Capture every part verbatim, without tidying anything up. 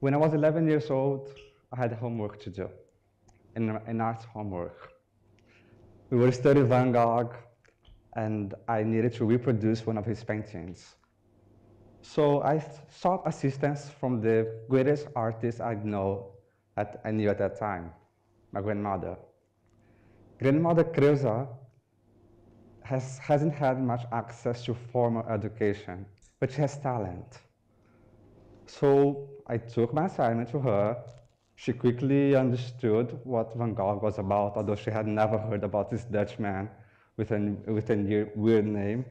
When I was eleven years old, I had homework to do, an, an art homework. We were studying Van Gogh, and I needed to reproduce one of his paintings. So I sought assistance from the greatest artist I know, at, I knew at that time, my grandmother. Grandmother Creuza has, hasn't had much access to formal education, but she has talent. So I took my assignment to her. She quickly understood what Van Gogh was about, although she had never heard about this Dutch man with a, with a weird name.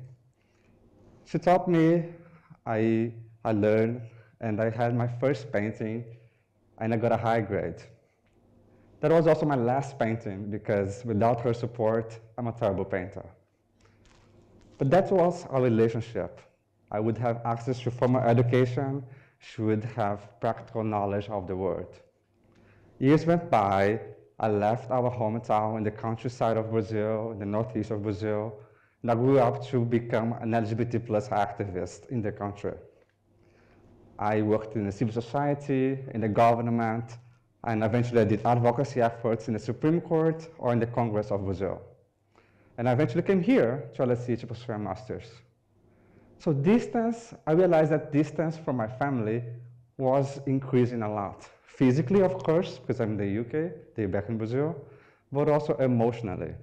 She taught me. I, I learned, and I had my first painting, and I got a high grade. That was also my last painting, because without her support, I'm a terrible painter. But that was our relationship. I would have access to formal education. She would have practical knowledge of the world. Years went by. I left our hometown in the countryside of Brazil, in the northeast of Brazil, and I grew up to become an L G B T plus activist in the country. I worked in the civil society, in the government, and eventually I did advocacy efforts in the Supreme Court or in the Congress of Brazil. And I eventually came here to L S E to pursue a master's. So distance, I realized that distance from my family was increasing a lot. Physically, of course, because I'm in the U K, they're back in Brazil, but also emotionally.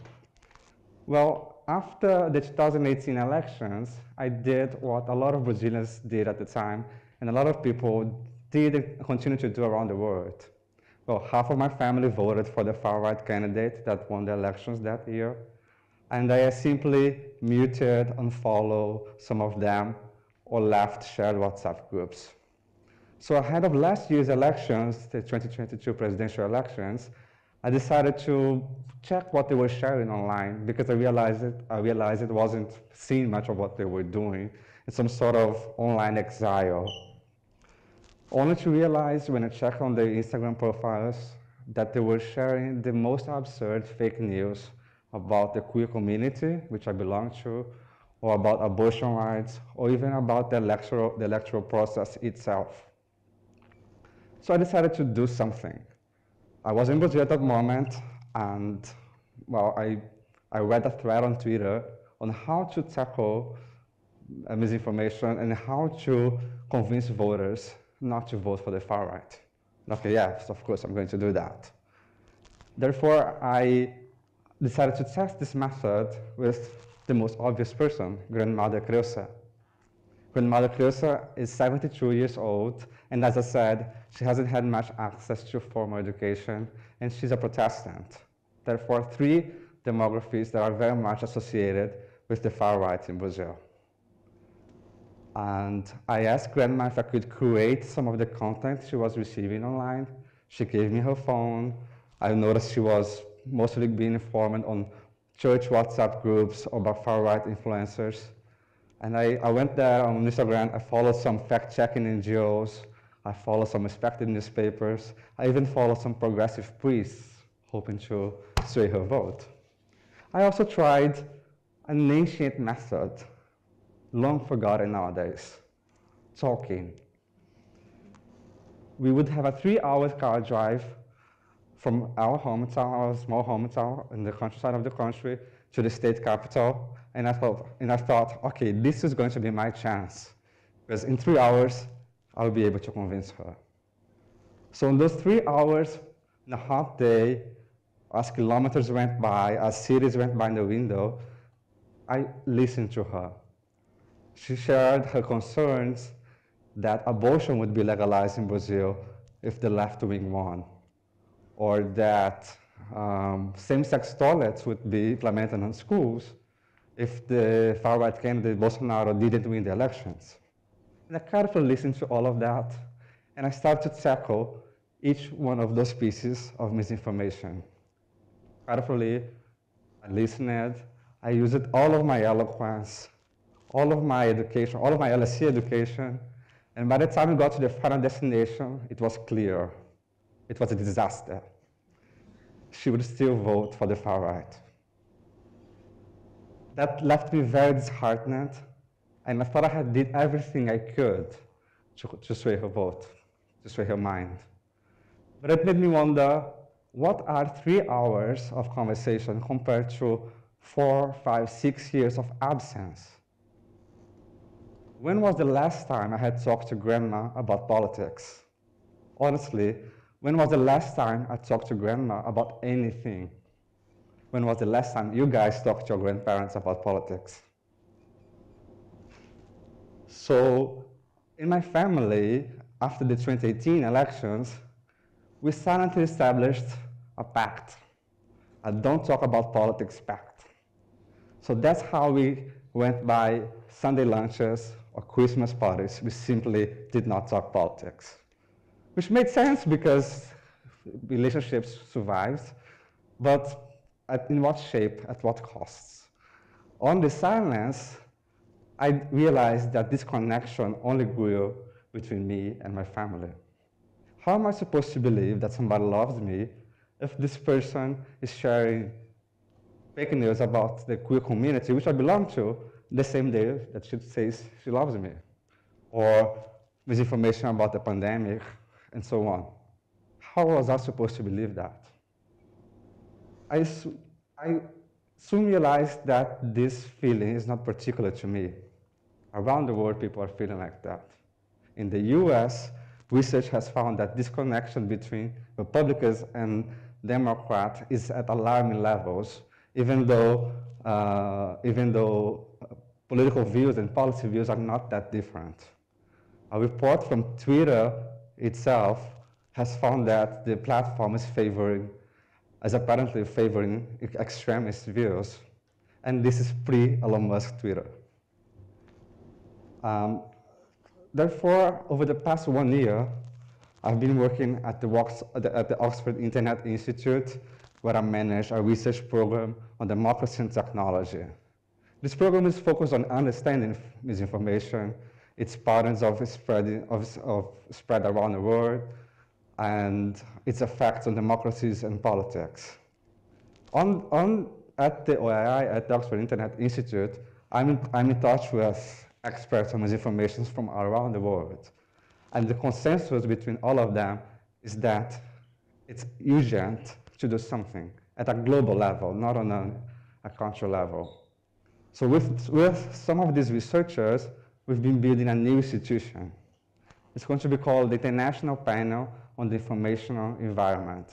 Well, after the two thousand eighteen elections, I did what a lot of Brazilians did at the time, and a lot of people did and continue to do around the world. Well, half of my family voted for the far-right candidate that won the elections that year, and I simply muted, unfollowed some of them, or left shared WhatsApp groups. So ahead of last year's elections, the twenty twenty-two presidential elections, I decided to check what they were sharing online, because I realized it, I realized it wasn't seeing much of what they were doing in some sort of online exile. Only to realize when I checked on their Instagram profiles that they were sharing the most absurd fake news about the queer community, which I belong to, or about abortion rights, or even about the electoral, the electoral process itself. So I decided to do something. I was in Brazil at that moment, and well, I, I read a thread on Twitter on how to tackle misinformation and how to convince voters not to vote for the far right. Okay, yes, of course, I'm going to do that. Therefore, I decided to test this method with the most obvious person, Grandmother Creuza. Grandmother Creuza is seventy-two years old, and as I said, she hasn't had much access to formal education, and she's a Protestant. Therefore, three demographies that are very much associated with the far right in Brazil. And I asked Grandma if I could create some of the content she was receiving online. She gave me her phone. I noticed she was mostly being informed on church WhatsApp groups or by far right influencers. And I, I went there on Instagram. I followed some fact-checking N G Os. I followed some respected newspapers. I even followed some progressive priests, hoping to sway her vote. I also tried an ancient method, long forgotten nowadays, talking. We would have a three-hour car drive from our hometown, our small hometown in the countryside of the country, to the state capital. And I thought, and I thought, okay, this is going to be my chance, because in three hours, I'll be able to convince her. So in those three hours, in a hot day, as kilometers went by, as cities went by in the window, I listened to her. She shared her concerns that abortion would be legalized in Brazil if the left wing won, or that um, same-sex toilets would be implemented in schools if the far-right candidate Bolsonaro didn't win the elections. And I carefully listened to all of that, and I started to tackle each one of those pieces of misinformation. Carefully, I listened. I used all of my eloquence, all of my education, all of my L S E education, and by the time we got to the final destination, it was clear. It was a disaster. She would still vote for the far-right. That left me very disheartened, and I thought I had did everything I could to, to sway her vote. destroy her mind. But it made me wonder, what are three hours of conversation compared to four, five, six years of absence? When was the last time I had talked to grandma about politics? Honestly, when was the last time I talked to grandma about anything? When was the last time you guys talked to your grandparents about politics? So in my family, after the twenty eighteen elections, we silently established a pact, a don't talk about politics pact. So that's how we went by Sunday lunches or Christmas parties. We simply did not talk politics, which made sense because relationships survived, but at, in what shape, at what costs? On the silence, I realized that this connection only grew between me and my family. How am I supposed to believe that somebody loves me if this person is sharing fake news about the queer community, which I belong to, the same day that she says she loves me, or misinformation about the pandemic, and so on? How was I supposed to believe that? I, I soon realized that this feeling is not particular to me. Around the world, people are feeling like that. In the U S, research has found that this connection between Republicans and Democrats is at alarming levels, even though, uh, even though political views and policy views are not that different. A report from Twitter itself has found that the platform is favoring, is apparently favoring extremist views, and this is pre-Elon Musk Twitter. Um, Therefore, over the past one year, I've been working at the, at the Oxford Internet Institute, where I manage a research program on democracy and technology. This program is focused on understanding misinformation, its patterns of spread, of, of spread around the world, and its effects on democracies and politics. On, on, at the O I I, at the Oxford Internet Institute, I'm in, I'm in touch with experts on misinformation from around the world. And the consensus between all of them is that it's urgent to do something at a global level, not on a, a country level. So with, with some of these researchers, we've been building a new institution. It's going to be called the International Panel on the Informational Environment,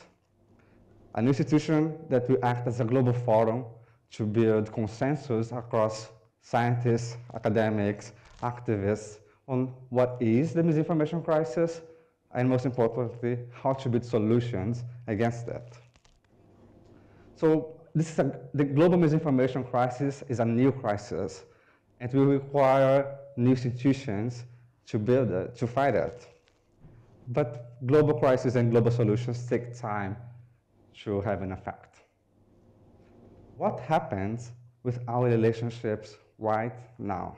an institution that will act as a global forum to build consensus across scientists, academics, activists on what is the misinformation crisis, and most importantly, how to build solutions against that. So this is a, the global misinformation crisis is a new crisis, and we require new institutions to build it, to fight it. But global crises and global solutions take time to have an effect. What happens with our relationships right now?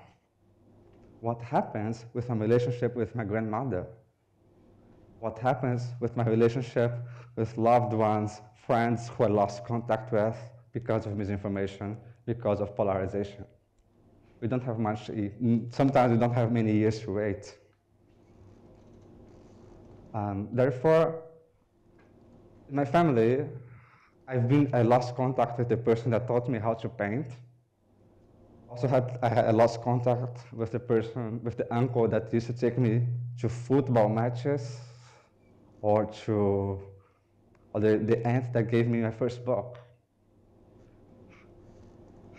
What happens with my relationship with my grandmother? What happens with my relationship with loved ones, friends who I lost contact with because of misinformation, because of polarization? We don't have much, sometimes we don't have many years to wait. Um, therefore, in my family, I've been, I lost contact with the person that taught me how to paint. Also had, I had lost contact with the person, with the uncle that used to take me to football matches, or to or the, the aunt that gave me my first book.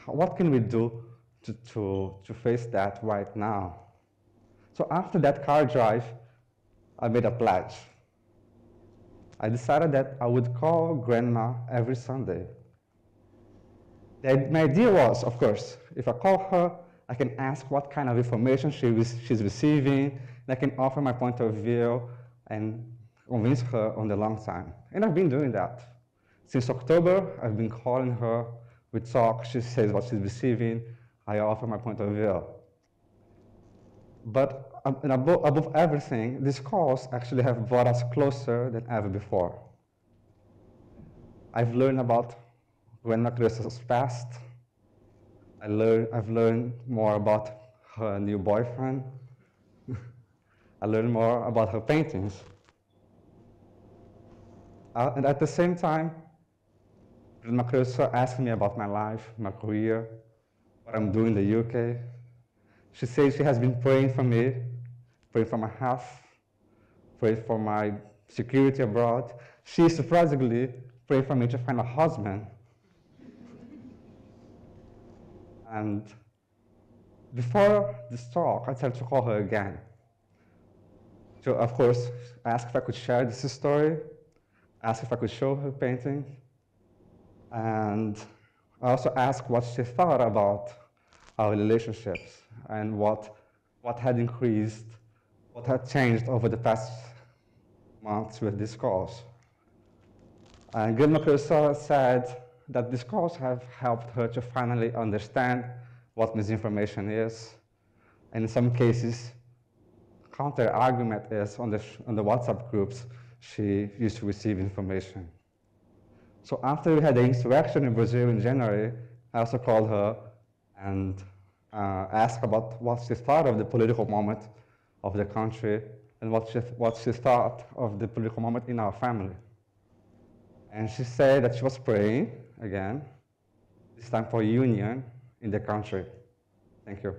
What can we do to, to, to face that right now? So after that car drive, I made a pledge. I decided that I would call grandma every Sunday. My idea was, of course, if I call her, I can ask what kind of information she was, she's receiving, and I can offer my point of view and convince her on the long time. And I've been doing that. Since October, I've been calling her. We talk, she says what she's receiving. I offer my point of view. But and above, above everything, these calls actually have brought us closer than ever before. I've learned about Grandma Creusa's past. I learn, I've learned more about her new boyfriend. I learned more about her paintings. Uh, and at the same time, President Macron asked me about my life, my career, what I'm doing in the U K. She says she has been praying for me, praying for my health, praying for my security abroad. She surprisingly prayed for me to find a husband. And before this talk, I tried to call her again to, of course, ask if I could share this story, ask if I could show her painting, and I also asked what she thought about our relationships and what, what had increased, what had changed over the past months with this cause. And Gilma Cursa said that this cause have helped her to finally understand what misinformation is, and in some cases, counter-argument is on the, on the WhatsApp groups she used to receive information. So after we had the insurrection in Brazil in January, I also called her and uh, asked about what she thought of the political moment of the country and what she, what she thought of the political moment in our family. And she said that she was praying, again, this time for union in the country. Thank you.